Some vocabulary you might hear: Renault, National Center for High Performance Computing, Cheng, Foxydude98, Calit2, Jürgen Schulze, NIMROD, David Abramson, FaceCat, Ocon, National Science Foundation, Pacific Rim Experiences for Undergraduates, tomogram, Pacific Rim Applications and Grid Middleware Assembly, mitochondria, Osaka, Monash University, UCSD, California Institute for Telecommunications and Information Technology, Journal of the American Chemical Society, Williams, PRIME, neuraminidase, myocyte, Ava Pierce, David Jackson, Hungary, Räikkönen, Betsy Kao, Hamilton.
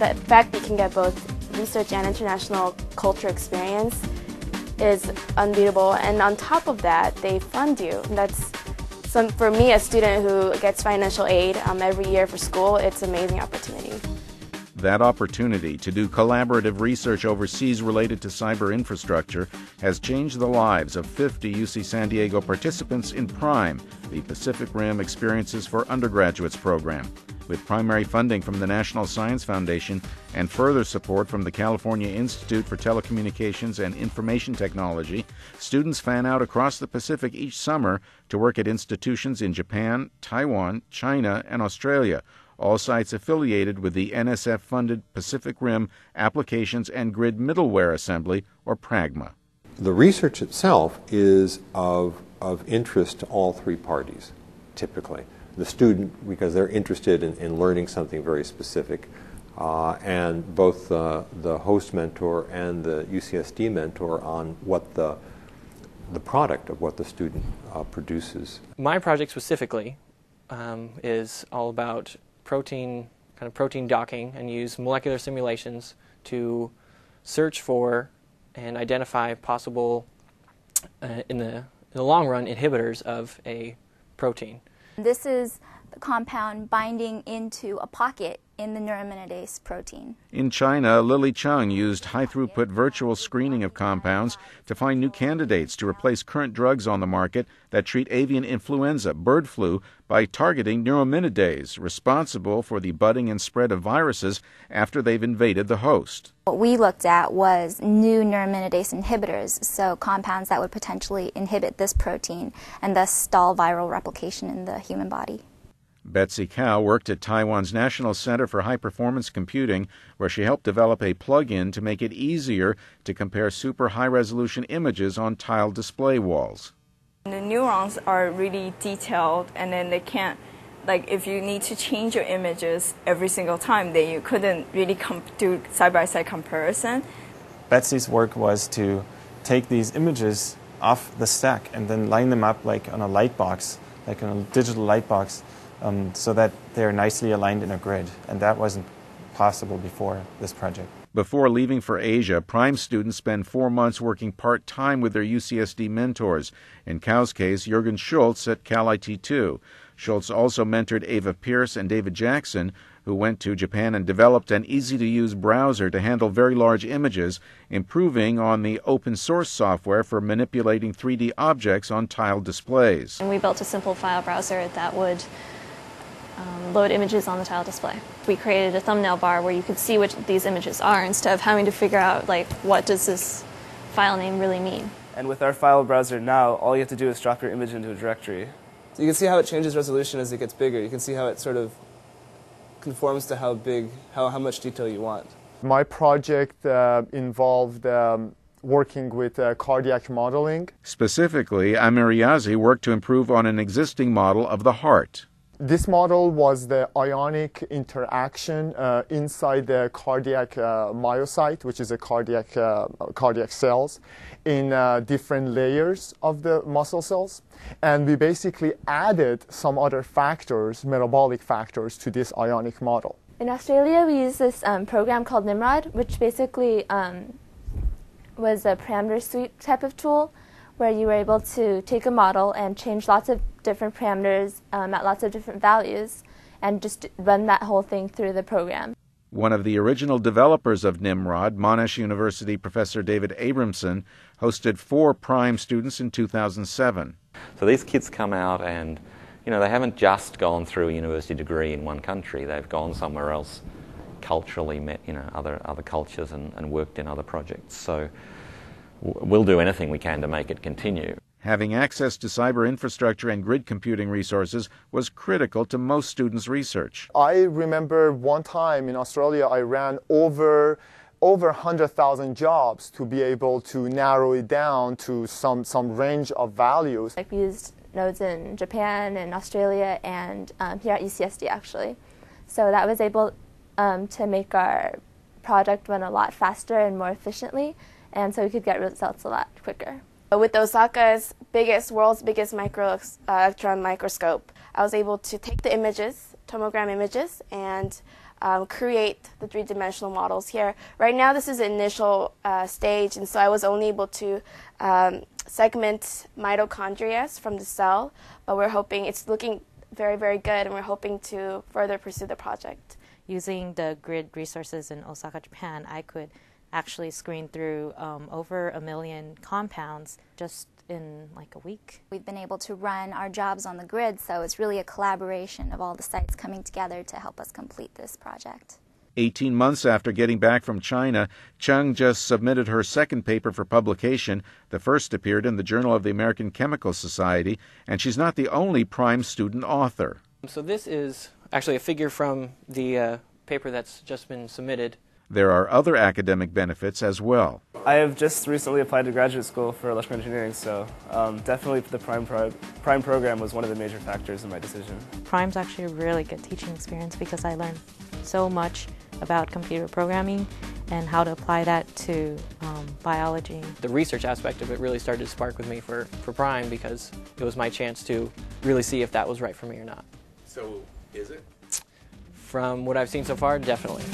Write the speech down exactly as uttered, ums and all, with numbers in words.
the fact that you can get both research and international culture experience is unbeatable. And on top of that, they fund you. And that's some, for me, a student who gets financial aid um, every year for school, it's an amazing opportunity. That opportunity to do collaborative research overseas related to cyber infrastructure has changed the lives of fifty U C San Diego participants in PRIME, the Pacific Rim Experiences for Undergraduates program, with primary funding from the National Science Foundation and further support from the California Institute for Telecommunications and Information Technology. Students fan out across the Pacific each summer to work at institutions in Japan, Taiwan, China, and Australia, all sites affiliated with the N S F-funded Pacific Rim Applications and Grid Middleware Assembly, or PRAGMA. The research itself is of, of interest to all three parties, typically. The student, because they're interested in, in learning something very specific, uh, and both the, the host mentor and the U C S D mentor on what the, the product of what the student uh, produces. My project specifically um, is all about protein, kind of protein docking, and use molecular simulations to search for and identify possible, uh, in the, in the long run, inhibitors of a protein. This is the compound binding into a pocket in the neuraminidase protein. In China, Lily Chang used high-throughput virtual screening of compounds to find new candidates to replace current drugs on the market that treat avian influenza, bird flu, by targeting neuraminidase, responsible for the budding and spread of viruses after they've invaded the host. What we looked at was new neuraminidase inhibitors, so compounds that would potentially inhibit this protein and thus stall viral replication in the human body. Betsy Kao worked at Taiwan's National Center for High Performance Computing, where she helped develop a plug-in to make it easier to compare super high-resolution images on tiled display walls. The neurons are really detailed, and then they can't, like, if you need to change your images every single time, then you couldn't really comp- do side-by-side comparison. Betsy's work was to take these images off the stack and then line them up like on a light box, like on a digital light box, Um, so that they're nicely aligned in a grid, and that wasn't possible before this project. Before leaving for Asia, PRIME students spend four months working part-time with their U C S D mentors, in Kao's case, Jürgen Schulze at Cal I T two. Schulze also mentored Ava Pierce and David Jackson, who went to Japan and developed an easy-to-use browser to handle very large images, improving on the open-source software for manipulating three D objects on tiled displays. And we built a simple file browser that would Um, load images on the tile display. We created a thumbnail bar where you could see what these images are instead of having to figure out, like, what does this file name really mean. And with our file browser now, all you have to do is drop your image into a directory. So you can see how it changes resolution as it gets bigger. You can see how it sort of conforms to how big, how, how much detail you want. My project uh, involved um, working with uh, cardiac modeling. Specifically, Amirriazi worked to improve on an existing model of the heart. This model was the ionic interaction uh, inside the cardiac uh, myocyte, which is a cardiac, uh, cardiac cells, in uh, different layers of the muscle cells. And we basically added some other factors, metabolic factors, to this ionic model. In Australia, we used this um, program called NIMROD, which basically um, was a parameter suite type of tool, where you were able to take a model and change lots of different parameters um, at lots of different values and just run that whole thing through the program. One of the original developers of NIMROD, Monash University professor David Abramson, hosted four PRIME students in two thousand seven. So these kids come out and, you know, they haven't just gone through a university degree in one country. They've gone somewhere else, culturally met, you know, other, other cultures and, and worked in other projects. So we'll do anything we can to make it continue. Having access to cyber infrastructure and grid computing resources was critical to most students' research. I remember one time in Australia I ran over over one hundred thousand jobs to be able to narrow it down to some, some range of values. I've used nodes in Japan and Australia and um, here at U C S D actually. So that was able um, to make our project run a lot faster and more efficiently, and so we could get results a lot quicker. With Osaka's biggest, world's biggest micro electron microscope, I was able to take the images, tomogram images, and um, create the three-dimensional models here. Right now, this is the initial uh, stage, and so I was only able to um, segment mitochondria from the cell, but we're hoping it's looking very, very good, and we're hoping to further pursue the project. Using the grid resources in Osaka, Japan, I could actually screen through um, over a million compounds just in like a week. We've been able to run our jobs on the grid, so it's really a collaboration of all the sites coming together to help us complete this project. eighteen months after getting back from China, Cheng just submitted her second paper for publication. The first appeared in the Journal of the American Chemical Society, and she's not the only prime student author. So this is actually a figure from the uh, paper that's just been submitted. There are other academic benefits as well. I have just recently applied to graduate school for electrical engineering, so um, definitely the prime, pro prime program was one of the major factors in my decision. Prime's actually a really good teaching experience because I learned so much about computer programming and how to apply that to um, biology. The research aspect of it really started to spark with me for, for Prime because it was my chance to really see if that was right for me or not. So, is it? From what I've seen so far, definitely.